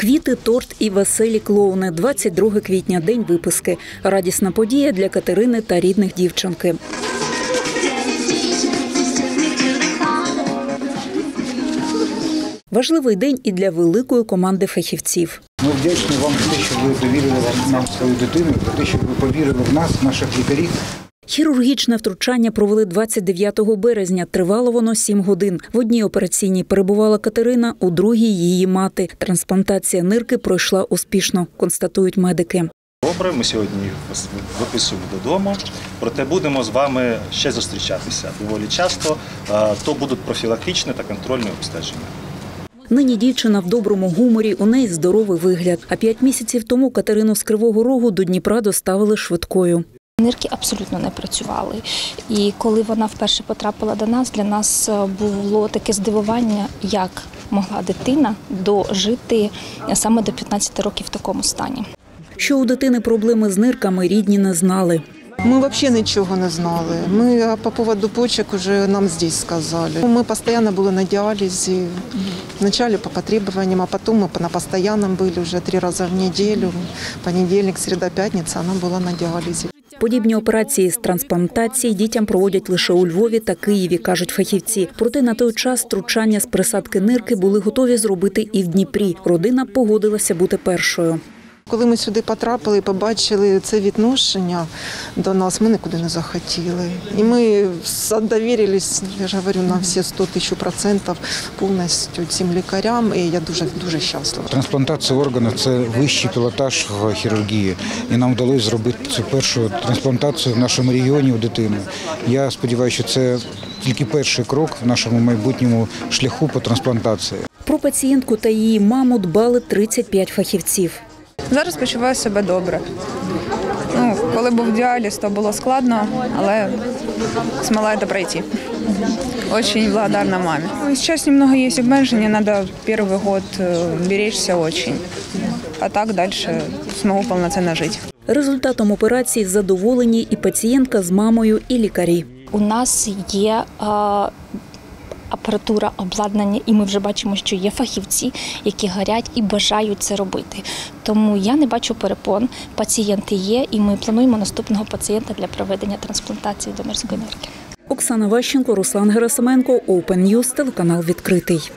Квіти, торт і веселі клоуни. 22 квітня – день виписки. Радісна подія для Катерини та рідних дівчинки. Важливий день і для великої команди фахівців. Ми вдячні вам за те, що ви довірили нам свою дитину, за те, що ви повірили в нас, в наших лікарів. Хірургічне втручання провели 29 березня. Тривало воно 7 годин. В одній операційній перебувала Катерина, у другій – її мати. Трансплантація нирки пройшла успішно, констатують медики. Добре, ми сьогодні вас виписуємо додому, проте будемо з вами ще зустрічатися доволі часто. То будуть профілактичні та контрольні обстеження. Нині дівчина в доброму гуморі, у неї здоровий вигляд. А 5 місяців тому Катерину з Кривого Рогу до Дніпра доставили швидкою. Нирки абсолютно не працювали. І коли вона вперше потрапила до нас, для нас було таке здивування, як могла дитина дожити саме до 15 років в такому стані. Що у дитини проблеми з нирками, рідні не знали. Ми взагалі нічого не знали. Ми по поводу почек уже нам тут сказали. Ми постійно були на діалізі. Вначале по потребованиям, а потом мы на постоянном были уже 3 раза в неделю. Понедельник, середа, пятница, она была на диализе. Подібні операції з трансплантації дітям проводять лише у Львові та Києві, кажуть фахівці. Проте на той час втручання з присадки нирки були готові зробити і в Дніпрі. Родина погодилася бути першою. Коли ми сюди потрапили і побачили це відношення до нас, ми нікуди не захотіли. І ми довірились, я ж говорю, на всі 100 000% повністю цим лікарям, і я дуже щаслива. Трансплантація органу – це вищий пілотаж в хірургії. І нам вдалося зробити першу трансплантацію в нашому регіоні у дитини. Я сподіваюся, що це тільки перший крок в нашому майбутньому шляху по трансплантації. Про пацієнтку та її маму дбали 35 фахівців. Зараз почуваю себе добре. Коли був діаліз, то було складно, але змогла це пройти. Дуже благодарна мамі. Зараз трохи є обмеження, треба перший год берегтися дуже. А так далі зможу повноцінно жити. Результатом операції задоволені і пацієнтка з мамою, і лікарі. У нас є апаратура, обладнання, і ми вже бачимо, що є фахівці, які горять і бажають це робити. Тому я не бачу перепон, пацієнти є, і ми плануємо наступного пацієнта для проведення трансплантації донорської нирки. Оксана Ващенко, Руслан Горосименко, Open, телеканал «Відкритий».